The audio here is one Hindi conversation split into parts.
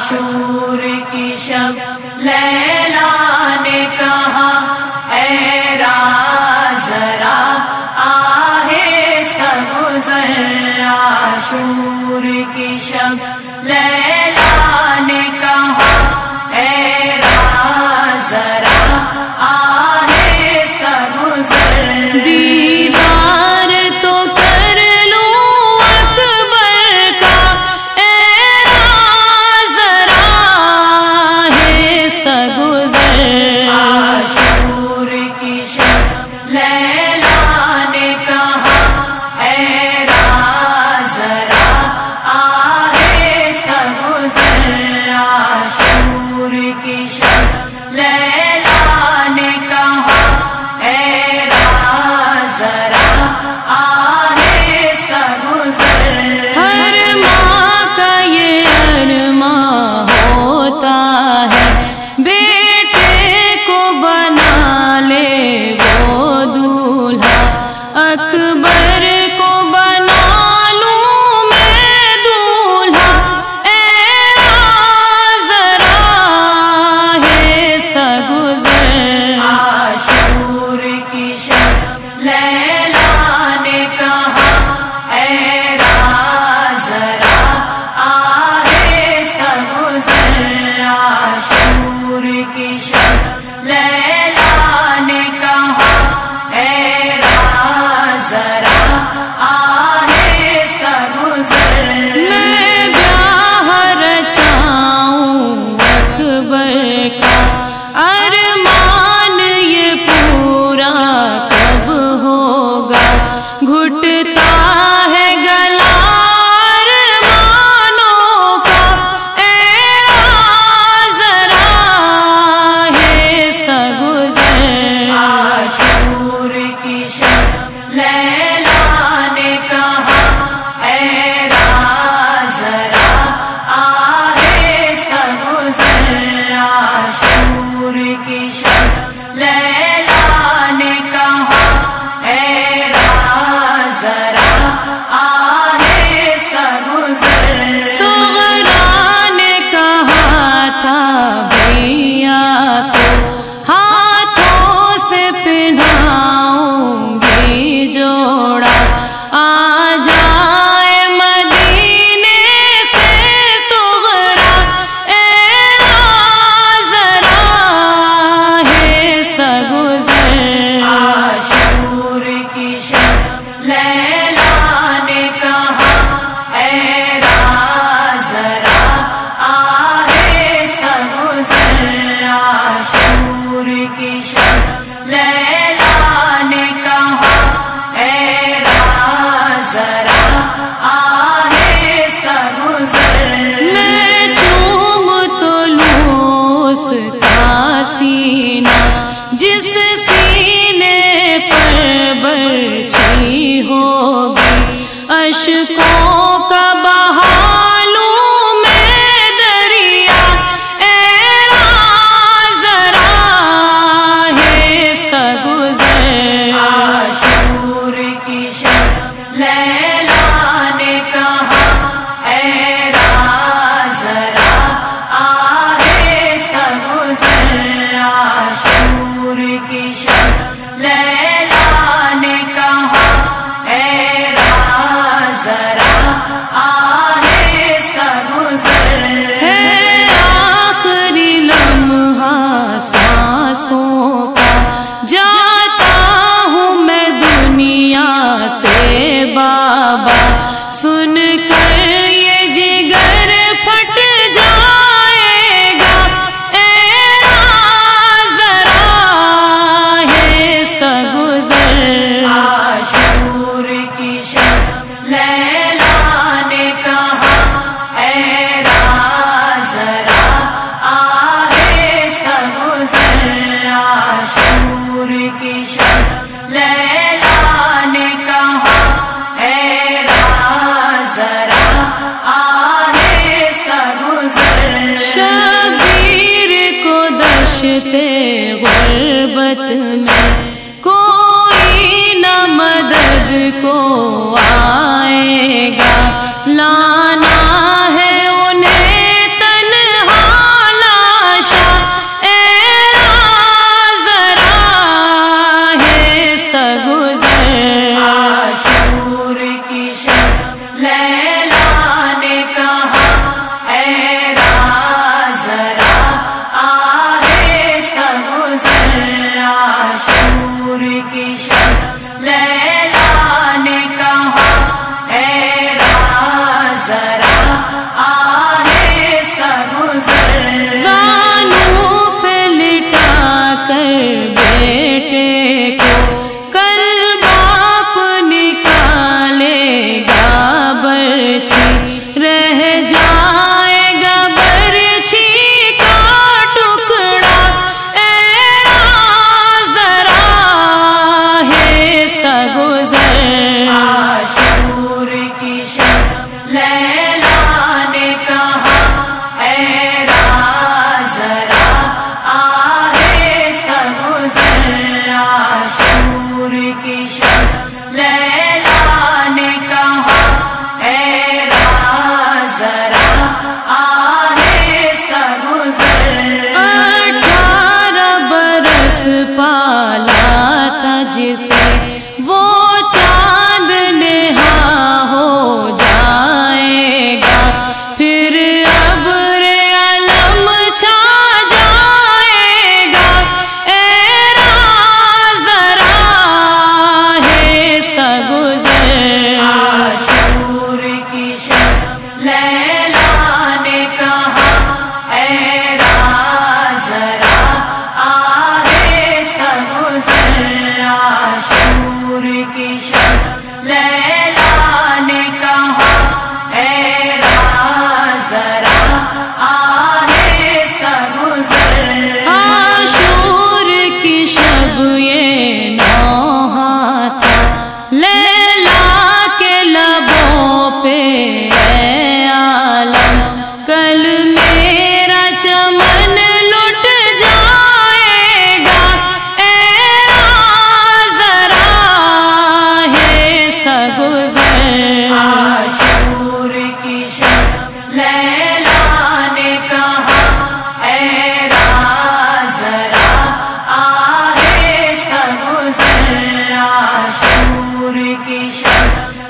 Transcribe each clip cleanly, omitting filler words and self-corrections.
आशूर की शब लैला ने कहा, ऐरा जरा आहिस्ता गुज़र। आशूर की शब लैला ने कहा, ऐरा जरा आहिस्ता गुज़र।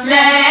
ले